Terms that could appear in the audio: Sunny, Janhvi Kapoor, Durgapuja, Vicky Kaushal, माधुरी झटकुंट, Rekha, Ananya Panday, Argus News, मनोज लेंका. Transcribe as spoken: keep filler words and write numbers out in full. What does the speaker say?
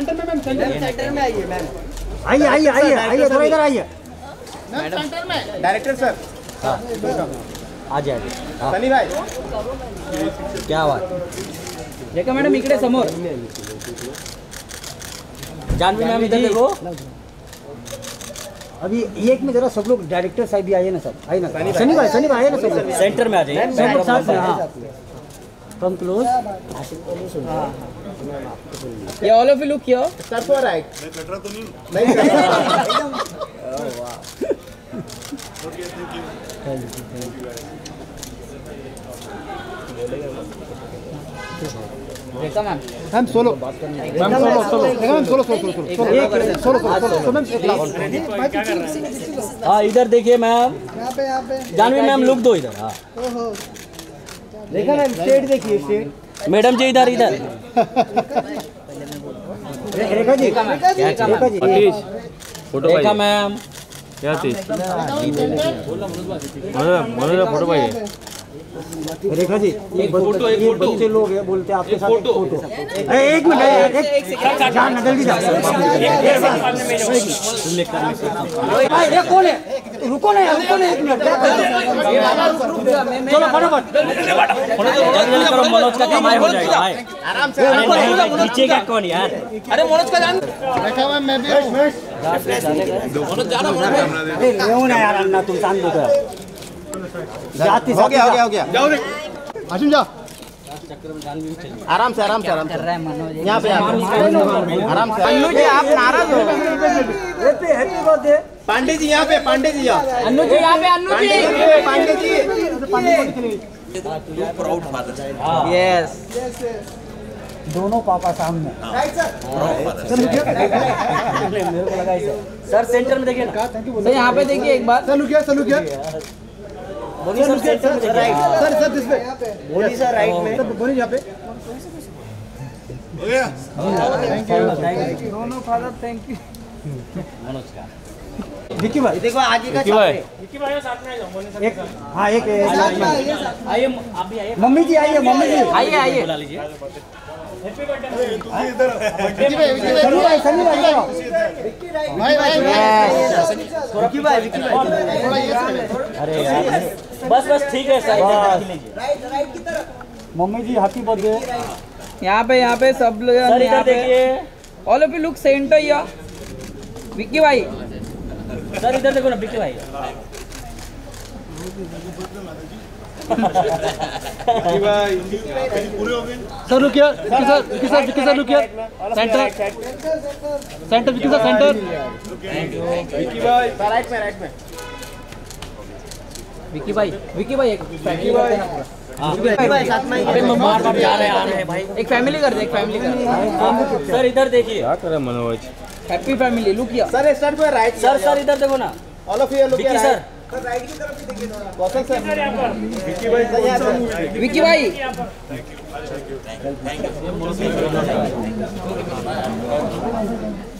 Centre में ma'am, centre में आइए मैम, आइए आइए आइए आइए थोड़ा इधर आइए मैडम, सेंटर में डायरेक्टर सर। हाँ आ जाए सनी भाई, क्या बात रेखा मैडम, इकड़े समोर जानवी मैम, इधर देखो अभी एक में जरा सब लोग डायरेक्टर साहब भी आइए ना, सब आइए ना सनी भाई, सनी भाई आइए ना, सब सेंटर में आ जाइए, सेंटर साथ में कम क्लोज। ये all of you look here sir for right. मैं कट रहा तो नहीं, नहीं कट रहा एकदम। ओह वाह, okay thank you, thank you thank you. देखा मैम हम सोलो बात करनी है, मैम सोलो सोलो, देखा ma'am solo solo solo solo solo ma'am एक लाख। हां इधर देखिए मैम, यहां पे यहां पे जानवी मैम लुक दो इधर। हां ओहो देखा मैम, स्टेट देखिए, स्टेट मैडम जी इधर इधर। रेखा जी, रेखा जी प्लीज फोटो भाई, रेखा मैम क्या चीज मनोज फोटो भाई। रेखा जी एक फोटो, एक फोटो से लोग हैं बोलते हैं आपके साथ एक फोटो। एक मिनट, एक सेकंड जान निकल भी जा, ये कौन है, रुको ना रुको ना एक मिनट, चलो फटाफट करो, मनोज का कमाई हो जाएगा भाई आराम से। पीछे का कौन यार, अरे मनोज का जान बैठा हुआ, मैं भी मनोज जा रहा हूं। अरे लेओ ना यार अन्ना, तुम शांत हो जाती, हो गया हो गया हो गया, जाओ रे आशिम जा आराम से आराम से आराम कर रहा है मनोज, यहां पे आराम से। अन्नू जी आप नाराज हो, happy happy birthday Pandey ji, यहाँ पे पांडे जी, अन्नू जी यहाँ पे, Annu ji Pandey ji, Pandey proud father. Yes दोनों पापा सामने, सर मुझे मेरे को लगा सर, सर सेंटर में देखिए ना, सर यहाँ पे देखिए एक बार, sir लुकिया sir लुकिया bony sir, centre right sir, sir this पे बोनी सर राइट में, सर बोनी यहाँ पे। थैंक यू थैंक यू दोनों फादर, थैंक यू मनोज का। विक्की भाई देखो आगे का साथ में, विक्की भाई के साथ में आ जाओ, बोलने साथ में। हां एक आइए, आप भी आइए, मम्मी जी आइए, मम्मी जी आइए आइए, बुला लीजिए। हैप्पी बर्थडे तुम इधर, विक्की भाई विक्की भाई सनी भाई आओ, विक्की भाई भाई भाई विक्की भाई विक्की भाई। अरे यार बस बस ठीक है सर, इधर रख लीजिए, राइट राइट की तरफ। मम्मी जी हैप्पी बर्थडे, यहां पे यहां पे सब लोग यहां पे all of you look centre या विक्की भाई सर इधर देखो ना बिक्की भाई। सर रुकिए, sir Bikki sir, Bikki sir रुकिए, centre centre Bikki sir centre, Bikki भाई राइट में राइट में, बिक्की भाई बिक्की भाई एक बिक्की भाई भाई साथ में। अरे मार मार जा रहे आ रहे हैं भाई, एक फैमिली कर दे, एक फैमिली कर सर। इधर देखिए क्या कर रहा है Manoj, happy family look here sir, start पे राइट सर, सर इधर देखो ना all of you look here sir, sir right की तरफ देखिए थोड़ा, कौशल सर यहां पर, विक्की भाई विक्की भाई थैंक यू थैंक यू।